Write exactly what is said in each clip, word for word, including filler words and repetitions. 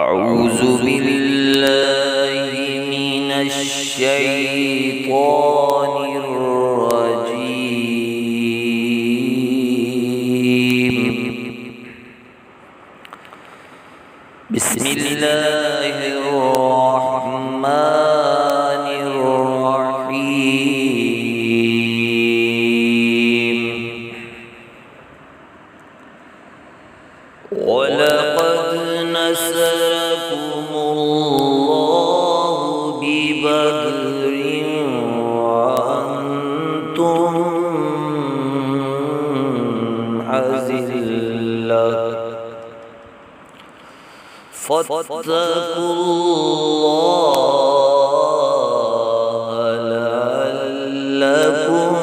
أعوذ بالله من الشيطان الرجيم. بسم الله الرحمن الرحيم. ولقد نزل فاتقوا الله لعلكم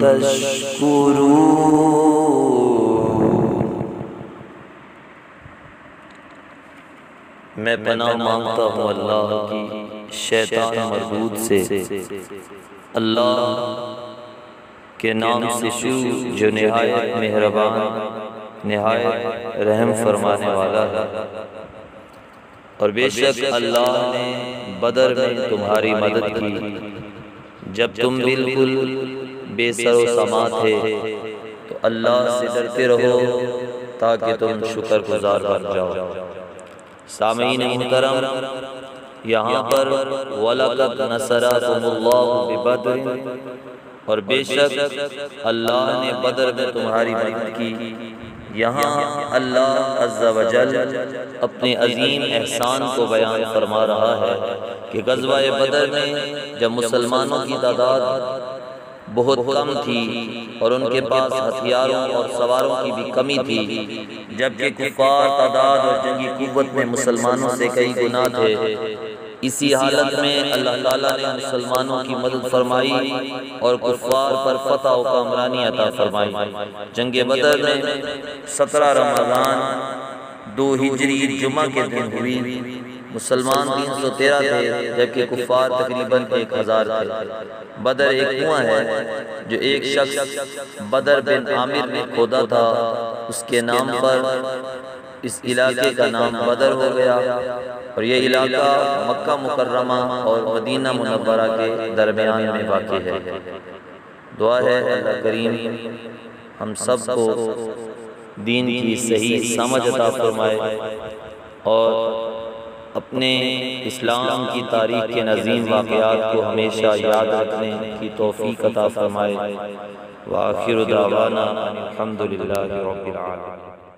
تشكرون. मैं पनाह मांगता हूँ अल्लाह की शैतान मरदूद से, अल्लाह के नाम से शुरू जो नहायत मेहरबान निहायत रहम फरमाने वाला है। और बेशक अल्लाह ने बदर में तुम्हारी मदद की, जब तुम बिल्कुल बेसरो समा थे तो अल्लाह से डरते रहो ताकि तुम शुक्रगुजार बन जाओ। सामीन मुहतरम, यहाँ पर वलक़द नसरकुमुल्लाहु बिबद्र और बेशक अल्लाह ने बदर में तुम्हारी मदद की। यहाँ अल्लाह अज़्ज़ा वजल अपने अजीम एहसान को बयान फरमा रहा है कि ग़ज़वाए बदर में जब मुसलमानों की तादाद बहुत कम थी और उनके पास हथियारों और सवारों की भी कमी थी, जबकि कुफ़ार तादाद और जंगी कुव्वत में मुसलमानों से कई गुना थे, इसी हालत में अल्लाह ताला ने मुसलमानों की मदद फरमाई और कुफ़ार पर फतह और कामरानी अता फरमाई। जंगे बदर में सत्रह रमज़ान दो हिजरी जुमा के दिन हुई। मुसलमान तीन सौ तेरह थे जबकि कुफ़ार तकरीबन एक हज़ार थे। बदर एक कुआं है जो एक शख्स बदर बिन आमिर ने खोदा था, उसके नाम पर इस इलाके का नाम बदर हो गया। और यह इलाका मक्का मुकर्रमा और मदीना मुनव्वरा के दरमियान में वाक़ है। दुआ है अल्लाह करीम हम सब को दीन की सही समझ अता फरमाए और अपने इस्लाम की तारीख़ के नज़ीम वाक़यात को हमेशा याद रखने की तौफ़ीक़ अता फरमाए। व आखिर दावाना अल्हम्दुलिल्लाह रब्बिल आलमीन।